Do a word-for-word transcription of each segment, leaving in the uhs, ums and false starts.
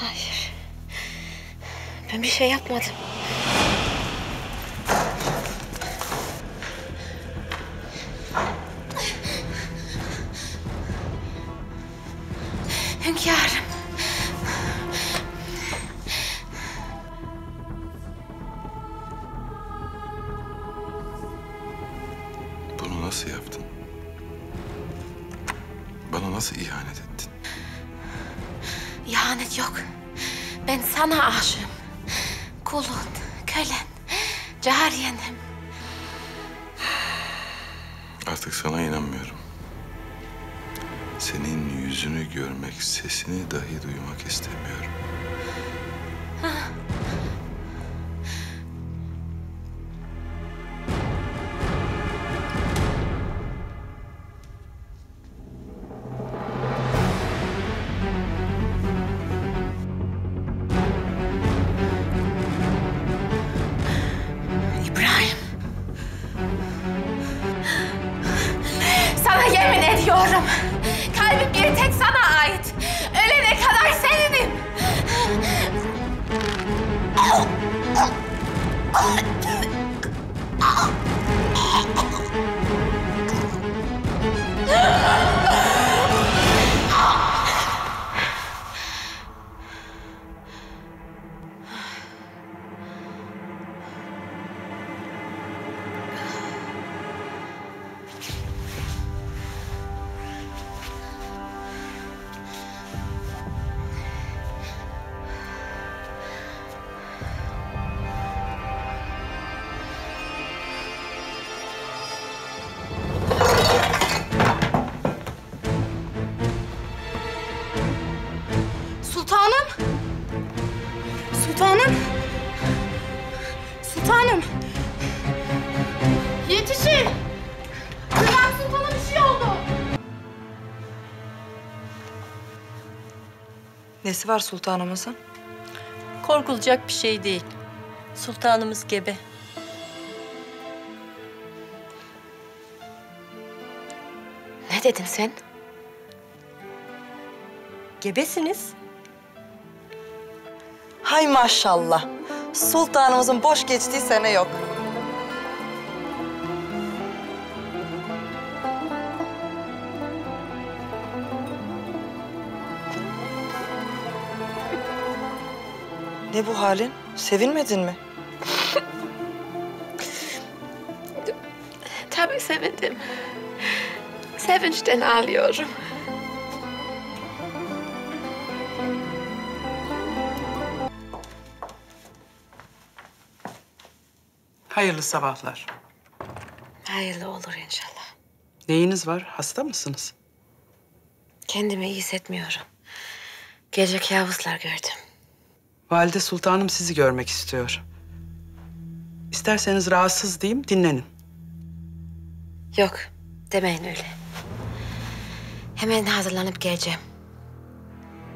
Hayır. Ben bir şey yapmadım. Hünkârım. Bunu nasıl yaptın? Bana nasıl ihanet ettin? İhanet yok. Ben sana aşığım. Kulun, kölen, cariyenim. Artık sana inanmıyorum. Senin yüzünü görmek, sesini dahi duymak istemiyorum. Ha. Nesi var sultanımızın? Korkulacak bir şey değil. Sultanımız gebe. Ne dedin sen? Gebesiniz. Hay maşallah. Sultanımızın boş geçtiği sene yok. Ne bu halin? Sevinmedin mi? Tabii sevindim. Sevinçten ağlıyorum. Hayırlı sabahlar. Hayırlı olur inşallah. Neyiniz var? Hasta mısınız? Kendimi iyi hissetmiyorum. Gece kabuslar gördüm. Valide Sultanım sizi görmek istiyor. İsterseniz rahatsız diyeyim, dinlenin. Yok, demeyin öyle. Hemen hazırlanıp geleceğim.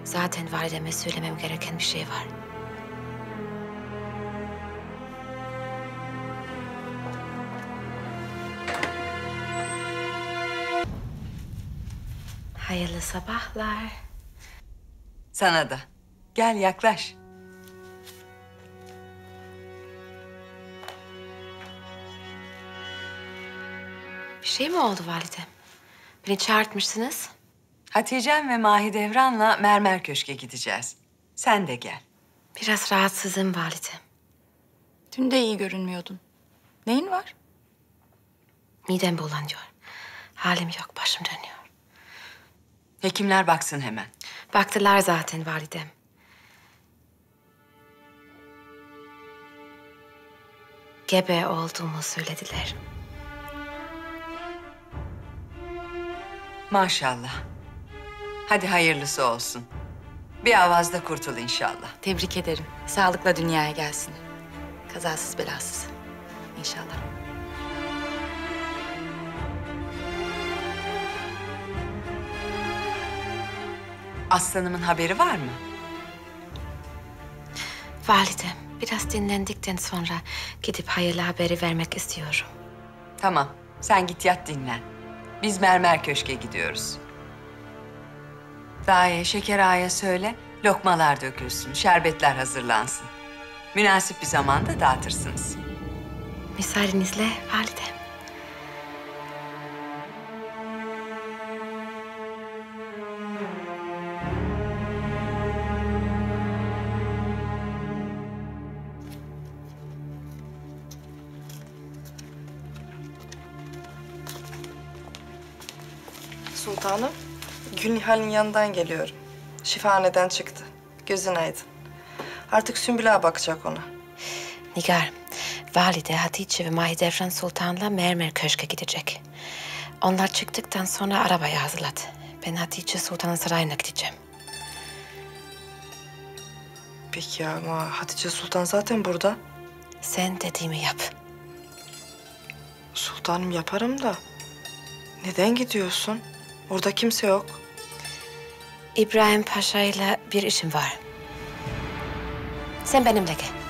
Zaten valideme söylemem gereken bir şey var. Hayırlı sabahlar. Sana da. Gel yaklaş. Bir şey mi oldu validem? Beni çağırtmışsınız. Hatice'm ve Mahidevran'la Mermer Köşk'e gideceğiz. Sen de gel. Biraz rahatsızım validem. Dün de iyi görünmüyordun. Neyin var? Midem bulanıyor. Halim yok, başım dönüyor. Hekimler baksın hemen. Baktılar zaten validem. Gebe olduğumu söylediler. Maşallah. Hadi hayırlısı olsun. Bir avazda kurtul inşallah. Tebrik ederim. Sağlıkla dünyaya gelsin. Kazasız belasız. İnşallah. Aslanımın haberi var mı? Validem, biraz dinlendikten sonra gidip hayırlı haberi vermek istiyorum. Tamam, sen git yat dinlen. Biz Mermer Köşk'e gidiyoruz. Daye, Şeker Ağa'ya söyle, Lokmalar dökülsün, şerbetler hazırlansın. Münasip bir zamanda dağıtırsınız. Müsaadenizle validem. Sultanım, Gülnihal'in yanından geliyorum. Şifahaneden çıktı. Gözün aydın. Artık Sümbül'e bakacak ona. Nigar, valide, Hatice ve Mahidevran Sultan'la Mermer Köşk'e gidecek. Onlar çıktıktan sonra arabayı hazırlat. Ben Hatice Sultan'ın sarayına gideceğim. Peki ama Hatice Sultan zaten burada. Sen dediğimi yap. Sultanım yaparım da. Neden gidiyorsun? Orada kimse yok. İbrahim Paşa'yla bir işim var. Sen benimle gel.